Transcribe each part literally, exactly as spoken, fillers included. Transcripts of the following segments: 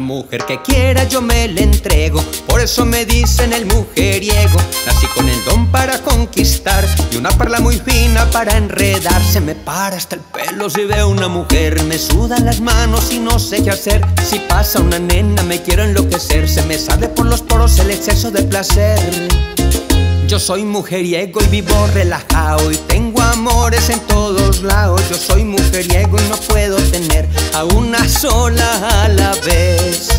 Mujer que quiera yo me la entrego, por eso me dicen el mujeriego. Nací con el don para conquistar y una perla muy fina para enredar. Se me para hasta el pelo si veo una mujer, me sudan las manos y no sé qué hacer. Si pasa una nena me quiero enloquecer, se me sale por los poros el exceso de placer. Yo soy mujeriego y vivo relajado y tengo amores en todos lados. Yo soy mujeriego y no puedo tener a una sola a la vez.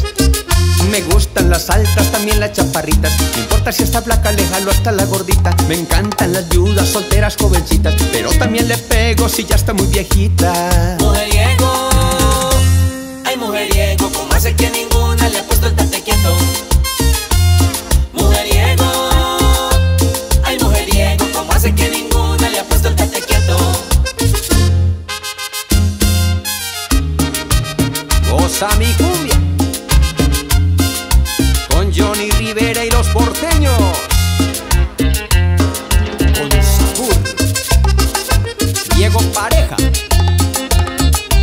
Me gustan las altas, también las chaparritas, no importa si está flaca, le jalo hasta la gordita. Me encantan las viudas, solteras, jovencitas, pero también le pego si ya está muy viejita. Mujeriego, ay mujeriego, como hace que ninguna le ha puesto el tate quieto. Mi cumbia con Johnny Rivera y los porteños, con sabor Diego Pareja.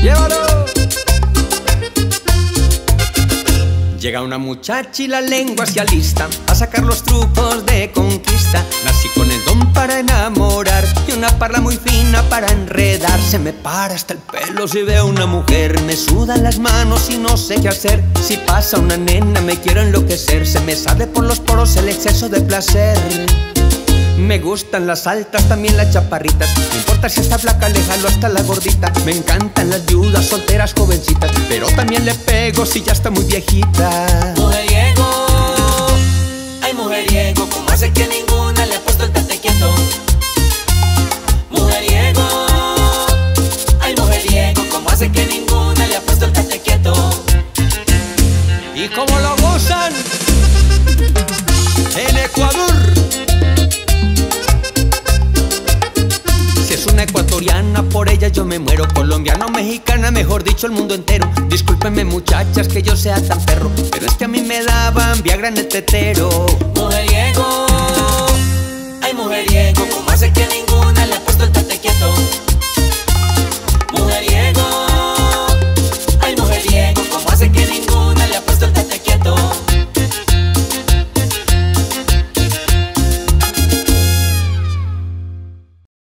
Llévalo. Llega una muchacha y la lengua se alista a sacar los trucos de conquista. Nací con el don para enamorar y una parla muy fina para enredar. Se me para hasta el pelo si veo una mujer, me sudan las manos y no sé qué hacer. Si pasa una nena me quiero enloquecer, se me sale por los poros el exceso de placer. Me gustan las altas, también las chaparritas, no importa si está flaca, le jalo hasta la gordita. Me encantan las viudas, solteras, jovencitas, pero también le pego si ya está muy viejita. Mujeriego, ay mujeriego, como hace que ninguna le ha puesto el tate quieto. Mujeriego, ay mujeriego, como hace que ninguna le ha puesto el tate quieto. Y como lo gozan en Ecuador. Una ecuatoriana, por ella yo me muero. Colombiano, mexicana, mejor dicho el mundo entero. Discúlpenme muchachas que yo sea tan perro, pero es que a mí me daban viagra en el tetero. Mujeriego, ay mujeriego, como hace que ninguna le ha puesto el tate quieto.